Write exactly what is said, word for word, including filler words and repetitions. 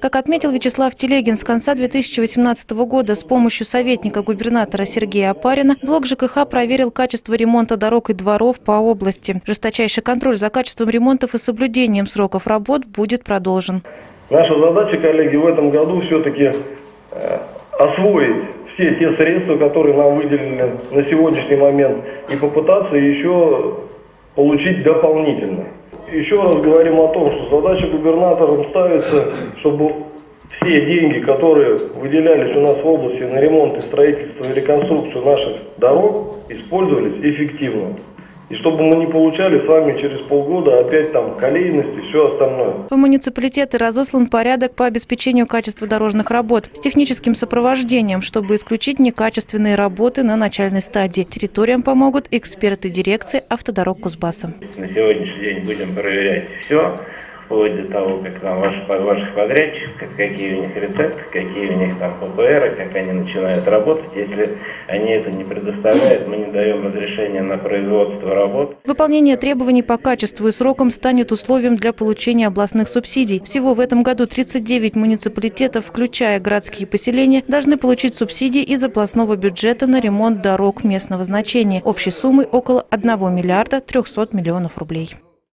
Как отметил Вячеслав Телегин, с конца две тысячи восемнадцатого года с помощью советника губернатора Сергея Опарина блок ЖКХ проверил качество ремонта дорог и дворов по области. Жесточайший контроль за качеством ремонтов и соблюдением сроков работ будет продолжен. Наша задача, коллеги, в этом году все-таки освоить все те средства, которые нам выделены на сегодняшний момент, и попытаться еще получить дополнительно. Еще раз говорим о том, что задача губернаторам ставится, чтобы все деньги, которые выделялись у нас в области на ремонт и строительство и реконструкцию наших дорог, использовались эффективно. И чтобы мы не получали с вами через полгода опять там колейность и все остальное. В муниципалитеты разослан порядок по обеспечению качества дорожных работ с техническим сопровождением, чтобы исключить некачественные работы на начальной стадии. Территориям помогут эксперты дирекции автодорог Кузбасса. На сегодняшний день будем проверять все, вплоть до того, как там ваших, ваших подрядчиков, какие у них рецепты, какие у них там ППРы, как они начинают работать. Если они это не предоставляют, мы не даем разрешения на производство работ. Выполнение требований по качеству и срокам станет условием для получения областных субсидий. Всего в этом году тридцать девять муниципалитетов, включая городские поселения, должны получить субсидии из областного бюджета на ремонт дорог местного значения. Общей суммы около одного миллиарда трехсот миллионов рублей.